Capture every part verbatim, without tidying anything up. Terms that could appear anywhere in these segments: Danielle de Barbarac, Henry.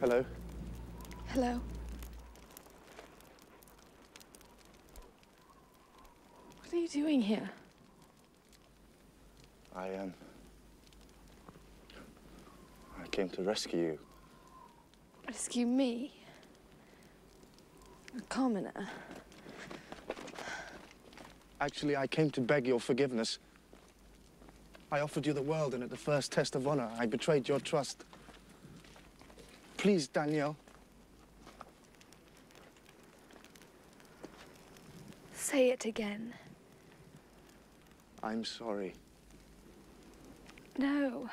Hello. Hello. What are you doing here? I, um... I came to rescue you. Rescue me? A commoner? Actually, I came to beg your forgiveness. I offered you the world, and at the first test of honor, I betrayed your trust. Please, Danielle. Say it again. I'm sorry. No.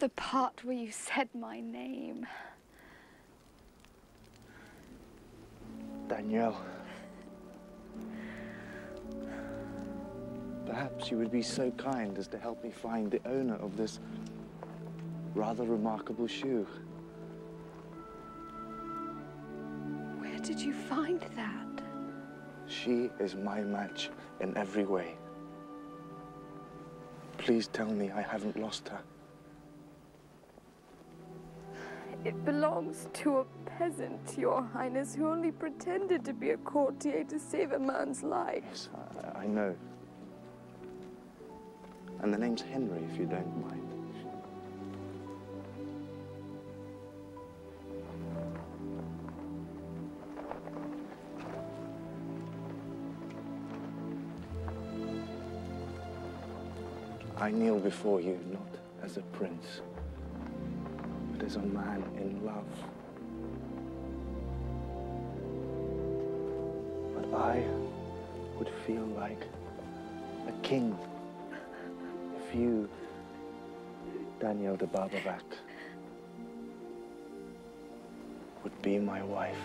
The part where you said my name. Danielle. Perhaps you would be so kind as to help me find the owner of this rather remarkable shoe. Where did you find that? She is my match in every way. Please tell me I haven't lost her. It belongs to a peasant, Your Highness, who only pretended to be a courtier to save a man's life. Yes, I, I know. And the name's Henry, if you don't mind. I kneel before you, not as a prince, but as a man in love. But I would feel like a king if you, Danielle de Barbarac, would be my wife.